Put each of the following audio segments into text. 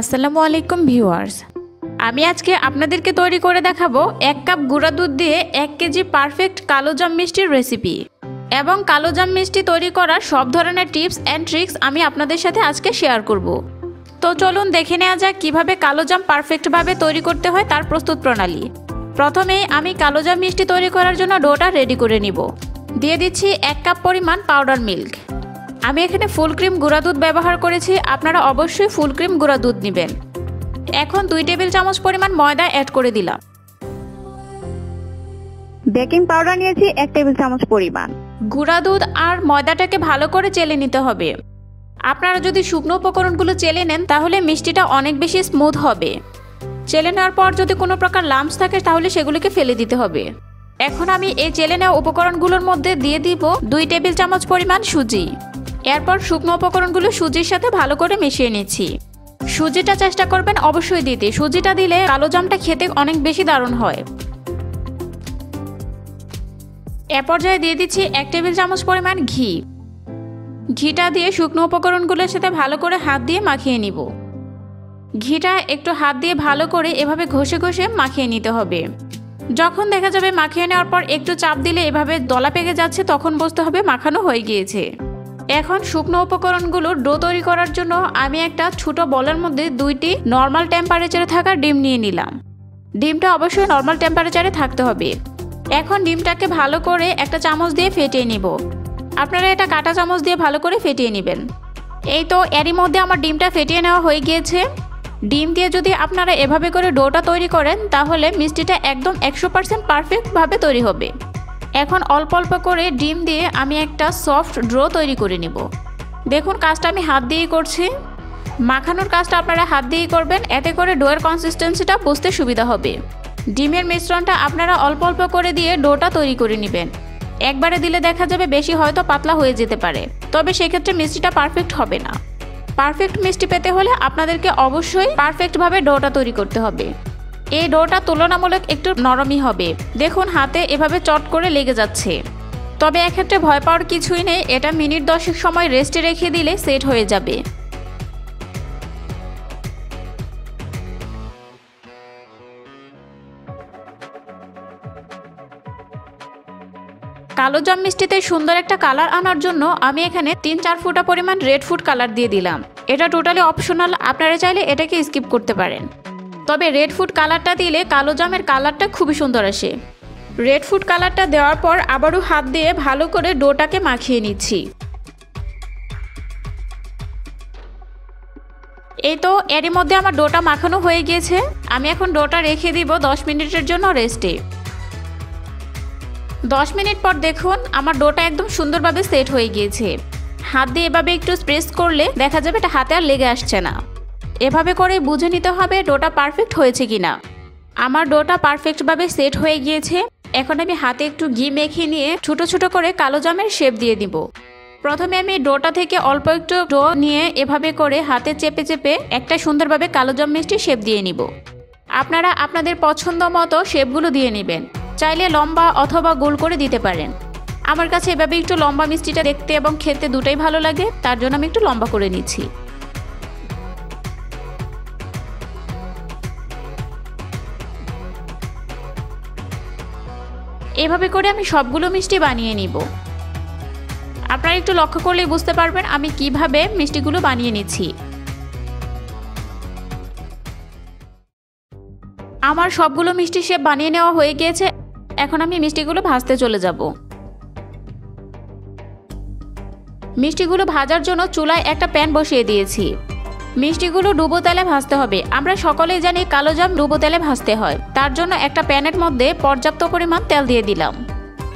আসসালামু আলাইকুম ভিউয়ার্স, আমি আজকে আপনাদেরকে তৈরি করে দেখাবো 1 কাপ গুঁড়া দুধ দিয়ে 1 কেজি পারফেক্ট কালোজাম মিষ্টির রেসিপি এবং কালোজাম মিষ্টি তৈরি করার সব ধরনের টিপস অ্যান্ড ট্রিক্স আমি আপনাদের সাথে আজকে শেয়ার করব। তো চলুন দেখে নেওয়া যাক কিভাবে কালোজাম পারফেক্ট ভাবে তৈরি করতে হয় তার প্রস্তুত প্রণালী। প্রথমে আমি কালোজাম মিষ্টি তৈরি করার জন্য ডোটা রেডি করে নিব। দিয়ে দিচ্ছি 1 কাপ পরিমাণ পাউডার মিল্ক। আমি এখানে ফুল ক্রিম গুঁড়া দুধ ব্যবহার করেছি, আপনারা অবশ্যই ফুল ক্রিম গুঁড়া দুধ নেবেন। এখন 2 টেবিল চামচ পরিমাণ ময়দা অ্যাড করে দিলাম। বেকিং পাউডার নিয়েছি 1 টেবিল চামচ পরিমাণ। গুঁড়া দুধ আর ময়দাটাকে ভালো করে চেলে নিতে হবে। আপনারা যদি শুকনো উপকরণগুলো চেলে নেন তাহলে মিষ্টিটা অনেক বেশি স্মুথ হবে। চেলে নেওয়ার পর যদি কোনো প্রকার লাম্পস থাকে তাহলে সেগুলোকে ফেলে দিতে হবে। এখন আমি এই চেলে নেওয়া উপকরণগুলোর মধ্যে দিয়ে দিব 2 টেবিল চামচ পরিমাণ সুজি। এরপর শুকনো উপকরণগুলো সুজির সাথে ভালো করে মিশিয়ে নিচ্ছি। সুজিটা চেষ্টা করবেন অবশ্যই দিতে, সুজিটা দিলে কালোজামটা খেতে অনেক বেশি দারুণ হয়। এ পর্যায়ে দিয়ে দিচ্ছি 1 টেবিল চামচ পরিমাণ ঘি। ঘিটা দিয়ে শুকনো উপকরণগুলোর সাথে ভালো করে হাত দিয়ে মাখিয়ে নিব। ঘিটা একটু হাত দিয়ে ভালো করে এভাবে ঘষে ঘষে মাখিয়ে নিতে হবে। যখন দেখা যাবে মাখিয়ে নেওয়ার পর একটু চাপ দিলে এভাবে দলা পেকে যাচ্ছে, তখন বুঝতে হবে মাখানো হয়ে গিয়েছে। এখন শুকনো উপকরণগুলো ডো তৈরি করার জন্য আমি একটা ছোট বলের মধ্যে 2টি নর্মাল টেম্পারেচারে থাকা ডিম নিয়ে নিলাম। ডিমটা অবশ্যই নর্মাল টেম্পারেচারে থাকতে হবে। এখন ডিমটাকে ভালো করে একটা চামচ দিয়ে ফেটিয়ে নিব। আপনারা এটা কাঁটা চামচ দিয়ে ভালো করে ফেটিয়ে নেবেন। এই তো এরই মধ্যে আমার ডিমটা ফেটিয়ে নেওয়া হয়ে গিয়েছে। ডিম দিয়ে যদি আপনারা এভাবে করে ডোটা তৈরি করেন তাহলে মিষ্টিটা একদম 100% পারফেক্টভাবে তৈরি হবে। এখন অল্প অল্প করে ডিম দিয়ে আমি একটা সফট ডো তৈরি করে নিব। দেখুন কাজটা আমি হাত দিয়েই করছি, মাখানোর কাজটা আপনারা হাত দিয়েই করবেন, এতে করে ডোয়ের কনসিস্টেন্সিটা বুঝতে সুবিধা হবে। ডিমের মিশ্রণটা আপনারা অল্প অল্প করে দিয়ে ডোটা তৈরি করে নেবেন। একবারে দিলে দেখা যাবে বেশি হয়তো পাতলা হয়ে যেতে পারে, তবে সেক্ষেত্রে মিষ্টিটা পারফেক্ট হবে না। পারফেক্ট মিষ্টি পেতে হলে আপনাদেরকে অবশ্যই পারফেক্টভাবে ডোটা তৈরি করতে হবে। এই ডোটা তুলনামূলক একটু নরমই হবে। দেখুন হাতে এভাবে চট করে লেগে যাচ্ছে, তবে এক্ষেত্রে ভয় পাওয়ার কিছুই নেই। এটা মিনিট 10 সময় রেস্টে রেখে দিলে সেট হয়ে যাবে। কালোজাম মিষ্টিতে সুন্দর একটা কালার আনার জন্য আমি এখানে 3-4 ফোঁটা পরিমাণ রেড ফুড কালার দিয়ে দিলাম। এটা টোটালি অপশনাল, আপনারা চাইলে এটাকে স্কিপ করতে পারেন। তবে রেড ফুড কালারটা দিলে কালোজামের কালারটা খুবই সুন্দর আসে। রেড ফুড কালারটা দেওয়ার পর আবারও হাত দিয়ে ভালো করে ডোটাকে মাখিয়ে নিচ্ছি। এই তো এরই মধ্যে আমার ডোটা মাখানো হয়ে গিয়েছে। আমি এখন ডোটা রেখে দিব 10 মিনিটের জন্য রেস্টে। 10 মিনিট পর দেখুন আমার ডোটা একদম সুন্দরভাবে সেট হয়ে গিয়েছে। হাত দিয়ে এভাবে একটু প্রেস করলে দেখা যাবে এটা হাতে আর লেগে আসছে না। এভাবে করে বুঝে নিতে হবে ডোটা পারফেক্ট হয়েছে কিনা। আমার ডোটা পারফেক্টভাবে সেট হয়ে গিয়েছে। এখন আমি হাতে একটু ঘি মেখে নিয়ে ছোটো ছোটো করে কালোজামের শেপ দিয়ে দিব। প্রথমে আমি ডোটা থেকে অল্প একটু ডো নিয়ে এভাবে করে হাতে চেপে চেপে একটা সুন্দরভাবে কালোজাম মিষ্টি শেপ দিয়ে নিব। আপনারা আপনাদের পছন্দ মতো শেপগুলো দিয়ে নেবেন, চাইলে লম্বা অথবা গোল করে দিতে পারেন। আমার কাছে এভাবে একটু লম্বা, মিষ্টিটা দেখতে এবং খেতে দুটাই ভালো লাগে, তার জন্য আমি একটু লম্বা করে নিচ্ছি। এভাবে করে আমি সবগুলো মিষ্টি বানিয়ে নিব। আপনারা একটু লক্ষ্য করলেই বুঝতে পারবেন আমি কিভাবে মিষ্টিগুলো বানিয়ে নিচ্ছি। আমার সবগুলো মিষ্টি শেপ বানিয়ে নেওয়া হয়ে গিয়েছে। এখন আমি মিষ্টিগুলো ভাজতে চলে যাব। মিষ্টিগুলো ভাজার জন্য চুলায় একটা প্যান বসিয়ে দিয়েছি। মিষ্টিগুলো ডুবো তেলে ভাজতে হবে। আমরা সকলেই জানি কালোজাম ডুবো তেলে ভাজতে হয়, তার জন্য একটা প্যানের মধ্যে পর্যাপ্ত পরিমাণ তেল দিয়ে দিলাম।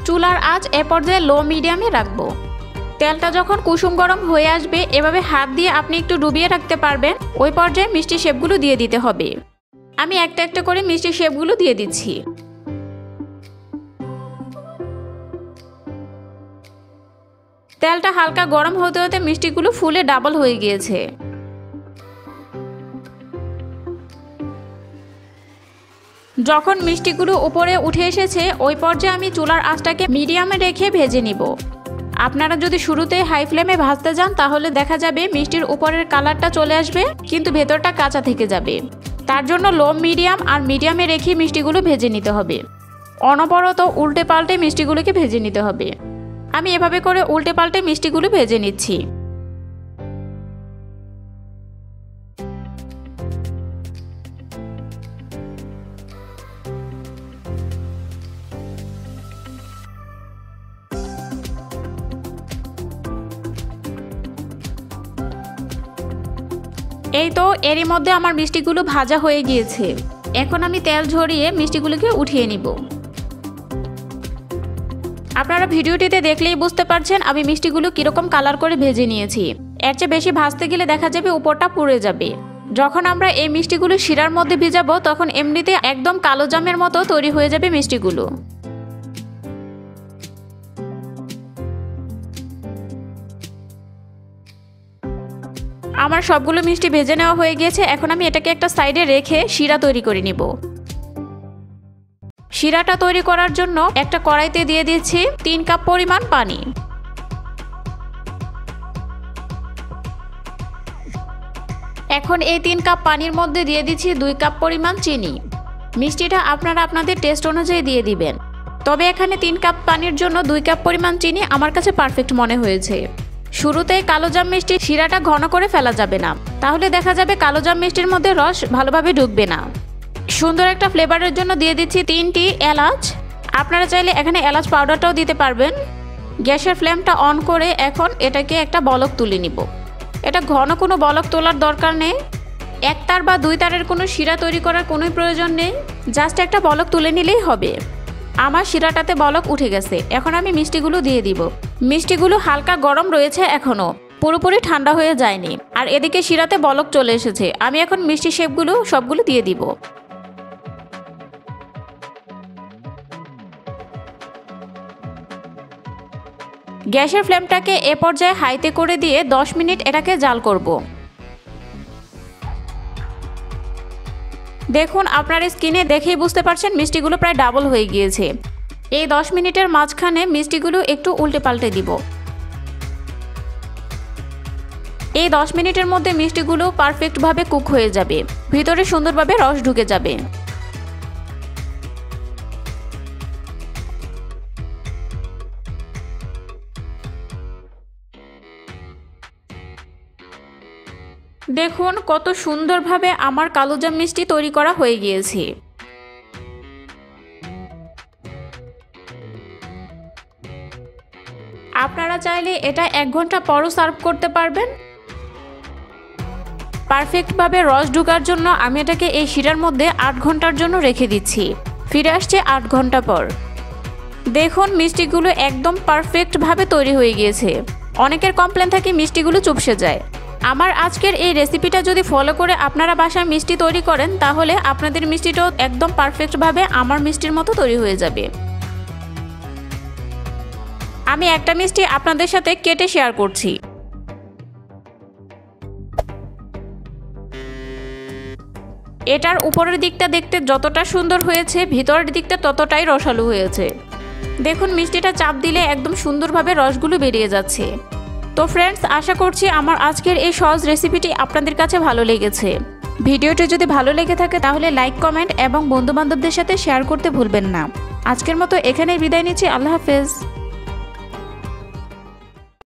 চুলার আঁচ এ পর্যায়ে লো মিডিয়ামে রাখবো। তেলটা যখন কুসুম গরম হয়ে আসবে এভাবে হাত দিয়ে আপনি একটু ডুবিয়ে রাখতে পারবেন। ওই পর্যায়ে মিষ্টি শেপগুলো দিয়ে দিতে হবে। আমি একটা একটা করে মিষ্টি শেপগুলো দিয়ে দিচ্ছি। তেলটা হালকা গরম হতে হতে মিষ্টিগুলো ফুলে ডাবল হয়ে গিয়েছে। যখন মিষ্টিগুলো উপরে উঠে এসেছে ওই পর্যায়ে আমি চুলার আঁচটাকে মিডিয়ামে রেখে ভেজে নিব। আপনারা যদি শুরুতেই হাই ফ্লেমে ভাজতে যান তাহলে দেখা যাবে মিষ্টির উপরের কালারটা চলে আসবে কিন্তু ভেতরটা কাঁচা থেকে যাবে। তার জন্য লো মিডিয়াম আর মিডিয়ামে রেখে মিষ্টিগুলো ভেজে নিতে হবে। অনবরত উল্টে পাল্টে মিষ্টিগুলোকে ভেজে নিতে হবে। আমি এভাবে করে উল্টে পাল্টে মিষ্টিগুলো ভেজে নিচ্ছি। এই তো এরই মধ্যে আমার মিষ্টিগুলো ভাজা হয়ে গিয়েছে। এখন আমি তেল ঝরিয়ে মিষ্টিগুলোকে উঠিয়ে নিব। আপনারা ভিডিওটিতে দেখলেই বুঝতে পারছেন আমি মিষ্টিগুলো কীরকম কালার করে ভেজে নিয়েছি। এর চেয়ে বেশি ভাজতে গেলে দেখা যাবে উপরটা পুড়ে যাবে। যখন আমরা এই মিষ্টিগুলো শিরার মধ্যে ভিজাবো তখন এমনিতে একদম কালোজামের মতো তৈরি হয়ে যাবে মিষ্টিগুলো। আমার সবগুলো মিষ্টি ভেজে নেওয়া হয়ে গিয়েছে। এখন আমি এটাকে একটা সাইডে রেখে শিরা তৈরি করে নিব। শিরাটা তৈরি করার জন্য একটা কড়াইতে দিয়ে দিচ্ছি 3 কাপ পরিমাণ পানি। এখন এই 3 কাপ পানির মধ্যে দিয়ে দিচ্ছি 2 কাপ পরিমাণ চিনি। মিষ্টিটা আপনারা আপনাদের টেস্ট অনুযায়ী দিয়ে দিবেন, তবে এখানে 3 কাপ পানির জন্য 2 কাপ পরিমাণ চিনি আমার কাছে পারফেক্ট মনে হয়েছে। শুরুতেই কালোজাম মিষ্টি শিরাটা ঘন করে ফেলা যাবে না, তাহলে দেখা যাবে কালোজাম মিষ্টির মধ্যে রস ভালোভাবে ঢুকবে না। সুন্দর একটা ফ্লেভারের জন্য দিয়ে দিচ্ছি 3টি এলাচ। আপনারা চাইলে এখানে এলাচ পাউডারটাও দিতে পারবেন। গ্যাসের ফ্লেমটা অন করে এখন এটাকে একটা বলক তুলে নিব। এটা ঘন কোনো বলক তোলার দরকার নেই, 1 তার বা 2 তারের কোনো শিরা তৈরি করার কোনো প্রয়োজন নেই, জাস্ট একটা বলক তুলে নিলেই হবে। আমার শিরাটাতে বলক উঠে গেছে। এখন আমি মিষ্টিগুলো দিয়ে দিব। মিষ্টিগুলো হালকা গরম রয়েছে, এখনও পুরোপুরি ঠান্ডা হয়ে যায়নি, আর এদিকে শিরাতে বলক চলে এসেছে। আমি এখন মিষ্টি শেপগুলো সবগুলো দিয়ে দিব। গ্যাসের ফ্লেমটাকে এ পর্যায়ে হাইতে করে দিয়ে 10 মিনিট এটাকে জাল করব। দেখুন আপনার স্কিনে দেখেই বুঝতে পারছেন মিষ্টিগুলো প্রায় ডাবল হয়ে গিয়েছে। এই 10 মিনিটের মাঝখানে মিষ্টিগুলো একটু উল্টে পাল্টে দিব। এই 10 মিনিটের মধ্যে মিষ্টিগুলো পারফেক্টভাবে কুক হয়ে যাবে, ভিতরে সুন্দরভাবে রস ঢুকে যাবে। দেখুন কত সুন্দরভাবে আমার কালোজাম মিষ্টি তৈরি করা হয়ে গিয়েছে। আপনারা চাইলে এটা 1 ঘন্টা পরও সার্ভ করতে পারবেন। পারফেক্টভাবে রস ঢোকার জন্য আমি এটাকে এই শিরার মধ্যে 8 ঘন্টার জন্য রেখে দিচ্ছি। ফিরে আসছে 8 ঘন্টা পর। দেখুন মিষ্টিগুলো একদম পারফেক্টভাবে তৈরি হয়ে গিয়েছে। অনেকের কমপ্লেন থাকে মিষ্টিগুলো চুপসে যায়। আমার আজকের এই রেসিপিটা যদি ফলো করে আপনারা বাসায় মিষ্টি তৈরি করেন তাহলে আপনাদের মিষ্টিটাও একদম পারফেক্টভাবে আমার মিষ্টির মতো তৈরি হয়ে যাবে। আমি একটা মিষ্টি আপনাদের সাথে কেটে শেয়ার করছি। এটার উপরের দিকটা দেখতে যতটা সুন্দর হয়েছে ভিতরের দিকটা ততটাই রসালো হয়েছে। দেখুন মিষ্টিটা চাপ দিলে একদম সুন্দরভাবে রসগুলো বেরিয়ে যাচ্ছে। তো ফ্রেন্ডস, আশা করছি আমার আজকের এই সহজ রেসিপিটি আপনাদের কাছে ভালো লেগেছে। ভিডিওটি যদি ভালো লেগে থাকে তাহলে লাইক, কমেন্ট এবং বন্ধুবান্ধবদের সাথে শেয়ার করতে ভুলবেন না। আজকের মতো এখানেই বিদায় নিচ্ছি। আল্লাহ হাফেজ।